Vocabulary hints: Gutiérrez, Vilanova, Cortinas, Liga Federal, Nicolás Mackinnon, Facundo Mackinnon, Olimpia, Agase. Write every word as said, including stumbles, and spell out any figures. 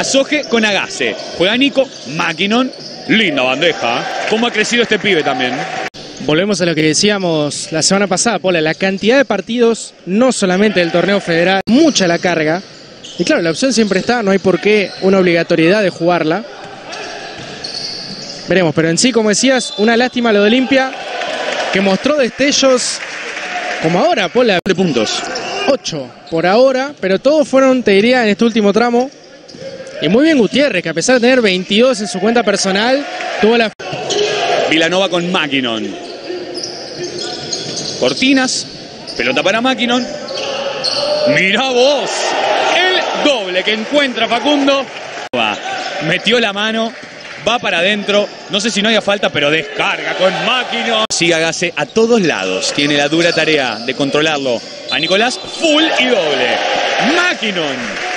Asoge con Agase. Juega Nico Mackinnon. Linda bandeja. ¿Cómo ha crecido este pibe también? Volvemos a lo que decíamos la semana pasada, Pola. La cantidad de partidos, no solamente del torneo federal, mucha la carga. Y claro, la opción siempre está, no hay por qué una obligatoriedad de jugarla. Veremos, pero en sí, como decías, una lástima lo de Olimpia, que mostró destellos como ahora, Pola. De puntos. ocho por ahora, pero todos fueron, te diría, en este último tramo. Y muy bien Gutiérrez, que a pesar de tener veintidós en su cuenta personal, tuvo la... Vilanova con Mackinnon. Cortinas, pelota para Mackinnon. ¡Mirá vos! El doble que encuentra Facundo. Metió la mano, va para adentro. No sé si no haya falta, pero descarga con Mackinnon. Sigue Agase a todos lados. Tiene la dura tarea de controlarlo a Nicolás. Full y doble. Mackinnon.